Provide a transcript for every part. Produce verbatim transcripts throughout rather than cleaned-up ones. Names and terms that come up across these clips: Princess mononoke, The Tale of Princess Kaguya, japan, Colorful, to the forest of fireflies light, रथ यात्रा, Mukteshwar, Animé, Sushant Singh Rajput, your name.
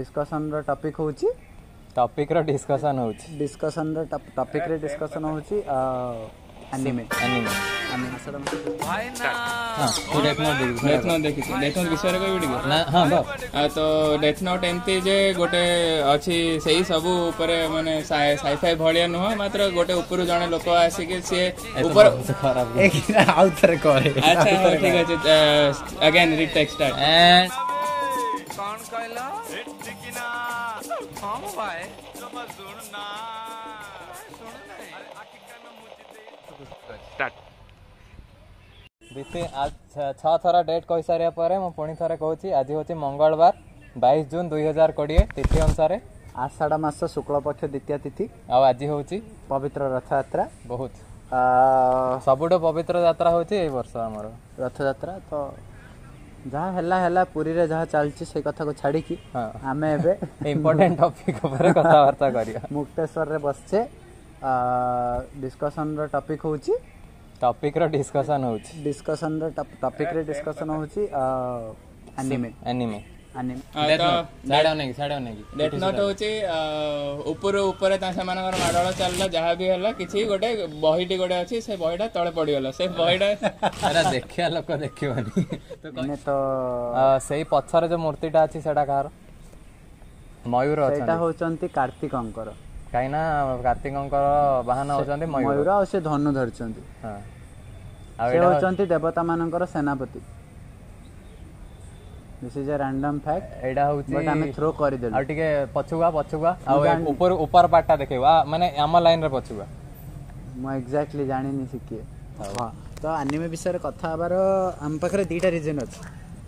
Discussion रा topic होची topic रा डिस्कसन होची डिस्कसन रा टॉपिक रे डिस्कसन होची एनिमे एनिमे एनिमे सर भाई ना हां डेथ नोट देखि डेथ नोट देखि डेथ नोट विषय रे कोई देखि ना हां बा तो डेथ नोट एमती जे गोटे अछि सेही सब ऊपर माने साइफाई भलिया न हो मात्र गोटे ऊपर जने लोक आसी के से ऊपर खराब एक ना आउटर करे अच्छा ठीक है अगेन रिटेक स्टार्ट एंड कौन कहला टिकिना हम भाई समझ सुनना सुनना हकीकत में मुझे स्टार्ट बीते आज छह थरा डेट कहि सारिया पारे म पणी थरा कहूची आज होची मंगलवार बाईस जून दो हज़ार बीस तिथि अनुसार आषाढ़ मास शुक्ल पक्ष द्वितीय तिथि आ आज होची पवित्र रथ यात्रा बहुत सबुडो पवित्र यात्रा होची ए वर्ष हमर रथ यात्रा तो जहाँ हेला हेला पूरी रे जहाँ चलची से कथा को छाड़ी की आमे एबे इंपोर्टेंट टॉपिक ऊपर कथा वार्ता करिया मुक्तेश्वर रे बसचे डिस्कशन रा टॉपिक होची टॉपिक रा डिस्कशन होची डिस्कशन रा टॉपिक रे डिस्कशन होची एनिमे एनिमे एनिमे साडा नेगी साडा नेगी डेट नोट होची ऊपर ऊपर ता समान कर माडळ चलला जहाँ भी हला किछि गोटे बहिटी गोटे अछि से बहिटा तळे पड़ी होला से बहिटा अरे देखिया लोक देखिवानी तो ने तो सेही पत्थर जे मूर्तिटा अछि सेटा कार मयूर अछि सेटा होचंती कार्तिकंकर काइना कार्तिकंकर वाहन होचंती मयूर और से धनु धरचंती हां आ एटा होचंती देवता मानकर सेनापति This is a random fact एडा होची बट आमे थ्रो करि देलु आ टिके पछुवा पछुवा आ ऊपर ऊपर पाटा देखैवा माने आम लाइन रे पछुवा म एग्जैक्टली जानि नि सिकिए हां तो एनिमे विषय रे कथा आबार हम पाखरे दुटा रीजन अछि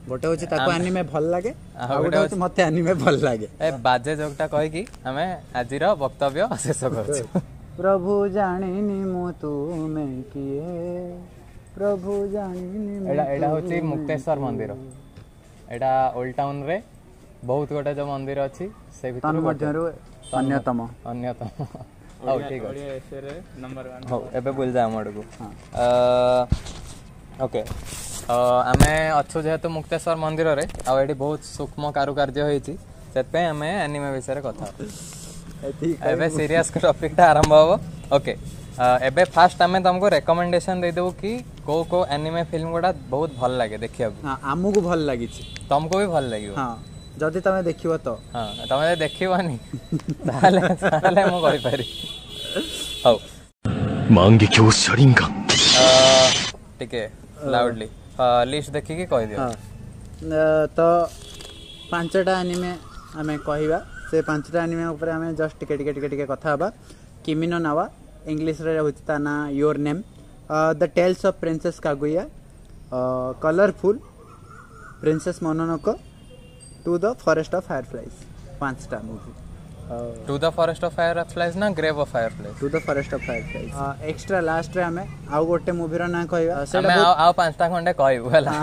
गोटे होची ताको एनिमे भल लागे आ गोटे होची मते एनिमे भल लागे ए बाजे जोकटा कहि कि हमें आज रो वक्तव्य शेष करछु प्रभु जानि नि मु तुमे किए प्रभु जानि नि एडा एडा होची मुक्तेश्वर मंदिर एडा ओल्ड टाउन रे बहुत गोटे जो मंदिर अछि से भीतर मध्यरु अन्यतम अन्यतम हो ठीक अछि एसे रे नंबर वन हो एबे बोल जा हमर को ओके आमे अछु जेहेतु मुक्तेश्वर मंदिर रे आ एडी बहुत सूक्ष्म कारुकार्य होई छि सेत पे आमे एनिमे विषय रे कथा एबे सीरियस टॉपिक ता आरंभ हो ओके एबे फास्ट आमे तुमको रेकमेंडेशन दे देबो कि को को एनिमे फिल्म गोडा बहुत भल लागे देखिया हां हमहु को भल लागि छी तुमको भी भल लागियो हां जदी तमे देखियो तो हां तमे देखिवानी ताले ताले मो कहि पारी हो मांगिक्यो शरिंगन ठीक है लाउडली लिस्ट देखि के कहि दियो हां तो पांचटा एनिमे हमें कहिबा से पांचटा एनिमे ऊपर हमें जस्ट टिके टिके टिके टिके कथा हबा किमि नो नावा इंग्लिश रे होची ता ना your name the tales of princess Kaguya colourful princess Mononoke to the forest of fireflies पांचटा movie to the forest of fireflies ना grave of fireflies to the forest of fireflies extra last रे हमें आउ गोटे movie रो ना कहबा हमें आउ पांचटा खंडे कहबो हला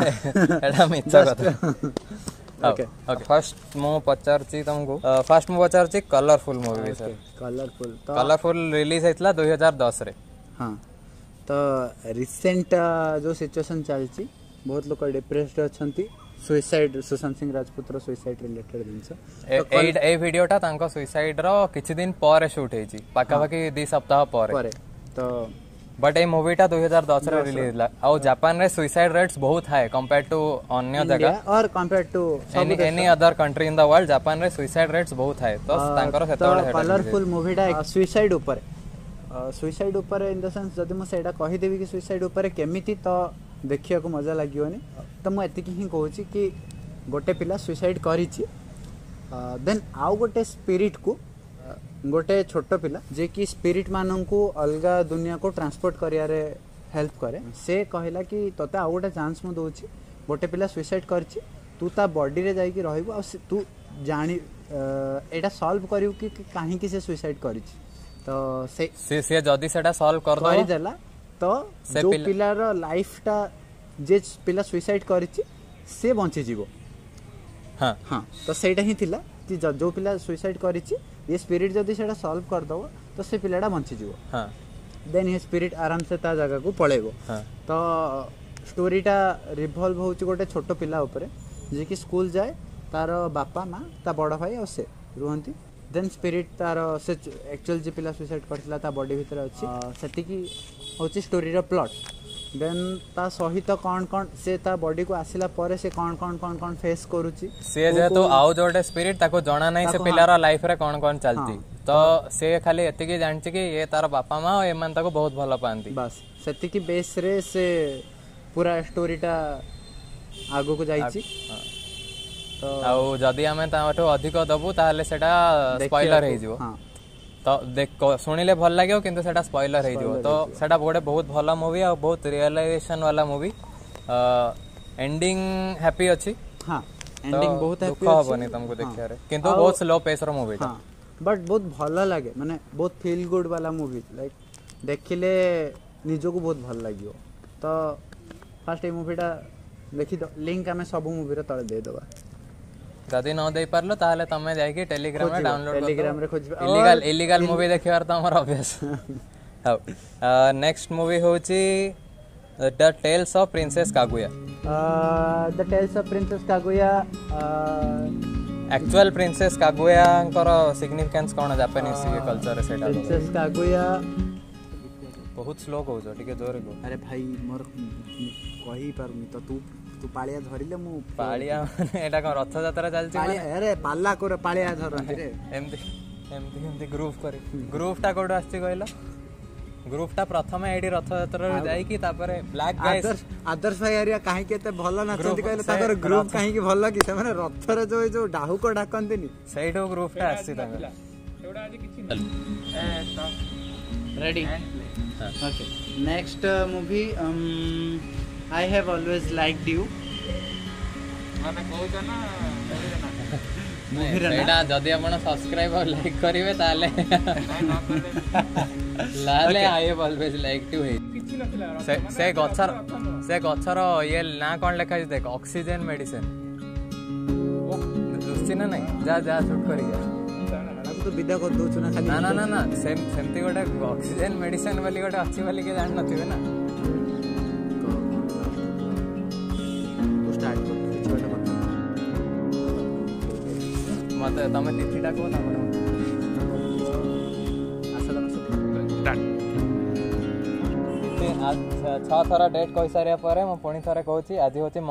एडा मिच्छ कथा ओके ओके फर्स्ट मो पचारची तुमको फर्स्ट मो पचारची colourful movie sir colourful colourful release हेतला दो हज़ार दस रे हां तो रिसेंट जो सिचुएशन चलती बहुत लोग डिप्रेस्ड अछंती सुसाइड सुशांत सिंह राजपूत रो सुसाइड रिलेटेड दिनस ए ए वीडियोटा तांको सुसाइड रो किछि दिन पर शूट हेची पाका बाकी दो सप्ताह पर तो बट ए मूवीटा दो हज़ार दस रे रिलीज ला आ जापान रे सुसाइड रेट्स बहुत हाई कंपेयर टू अन्य जगह और compare to any other country in the world Japan रे सुसाइड रेट्स बहुत हाई तो तांको सेतबेले कलरफुल मूवीटा सुसाइड ऊपर सुसाइड ऊपर इन द सेंस जदी म सेडा कहि देबी कि सुसाइड ऊपर केमिति तो देखिया को मजा लागियोनी तो म एतिकी ही कहूची कि गोटे पिला सुसाइड करिची देन आउ गोटे स्पिरिट को गोटे छोटो पिला जे कि स्पिरिट मानन को अलगा दुनिया को ट्रांसपोर्ट करिया रे हेल्प करे से कहला कि तोते आउ गोटे चांस म दोची गोटे पिला सुसाइड करची तू ता बॉडी रे जाई कि रहिबो आ तू जानी एटा सॉल्व करियो कि काहे कि से सुसाइड करिची तो से से से जदी सेटा सॉल्व कर दो देला तो जो पिला रो लाइफ टा जे पिला सुसाइड करिछि से बंचि जीवो हां हां तो सेटा ही थिला कि जो पिला सुसाइड करिछि ये स्पिरिट जदी सेटा सॉल्व कर दो तो से पिलाडा बंचि जीवो हां देन ये स्पिरिट आराम से ता जगह को पळेगो हां तो स्टोरी टा रिवॉल्व होउछ गोटे छोटो पिला ऊपर जे कि स्कूल जाय तार बापा माँ ता बड़ भाई आ से रुहति देन स्पिरिट तार से एक्चुअल जे पिला सुसाइड करथिला ता बॉडी भीतर अछि सेतिकी होछि स्टोरी रो प्लॉट देन ता सहित कोन कोन से ता बॉडी को आसिला परे से कोन कोन कोन कोन फेस करूछि से जे तो आउ जोटे स्पिरिट ताको जाना नै से पिला रो लाइफ रे कोन कोन चलती तो से खाली एतिकी जानछि कि ये तार बापा माँ ए मन ताको बहुत भलो पांती बस सेतिकी बेस रे से पूरा स्टोरी ता आगो को जाईछि तो आउ जदी हमें ताठो अधिक दबु ताले सेटा स्पॉइलर हे जिवो हां तो देख सुनिले भल लागियो किंतु सेटा स्पॉइलर हे जिवो तो सेटा बोडे बहुत भला मूवी आ बहुत रियलाइजेशन वाला मूवी एंडिंग हैप्पी अछि हां एंडिंग बहुत हैप्पी अछि होबनी तुमको देखिया रे किंतु बहुत स्लो पेस रो मूवी हां बट बहुत भला लागे माने बहुत फील गुड वाला मूवी लाइक देखिले निजो को बहुत भल लागियो तो फर्स्ट ए मूवी टा देखि दो लिंक हमें सब मूवी रे तळे दे देबा दादी न दे परलो ताले तमे जाय के टेलीग्राम में डाउनलोड कर टेलीग्राम रे खोज इलीगल इलीगल मूवी देखियार त हमर ऑब्वियस हाउ नेक्स्ट मूवी होची the tales of princess Kaguya the tales of princess Kaguya actual princess Kaguya कर सिग्निफिकेंस कोन जापानीज कल्चर रे सेटा प्रिंसेस कागुया बहुत स्लो हो जो ठीक है जोर को अरे भाई मोर कहि पारमी तो तू तू पालिया धरिले मु पालिया एटा का रथ यात्रा चलती अरे पाला को पालिया धरन रे एमदी एमदी एमदी ग्रुप करे ग्रुप टा कोड आस्ती कहला ग्रुप टा प्रथम आईडी रथ यात्रा जाई की तापर ब्लैक गाइस आदर्श आदर्श भाईया काहे केते भलो नाचती कहले ताकर ग्रुप काहे की भलो की माने रथ रे जो जो डाहु को डाकंती नि साइड ग्रुप टा आसी ताकर एवडा आज किछि ए stop ready okay next movie I have always liked you. माने कोइका ना मूवी रे ना जदी आपण सब्सक्राइब और लाइक करिवे ताले लाले I have always liked you किछि नथिला से गछर से गछर ये ना कोन लेखा जे देख ऑक्सीजन मेडिसिन ओ दोस्ती ना नहीं जा जा शूट करिया तो विदा कर दो छना खाली ना ना ना सेम सेमती गोटा ऑक्सीजन मेडिसिन वाली गोटा अच्छी वाली के जान नथिबे ना मत तमे तिथिटा को ना मैडम असलम स्टार्ट ते आज छह थरा डेट कहि सारे परे म पणी थरा कहूची आज होची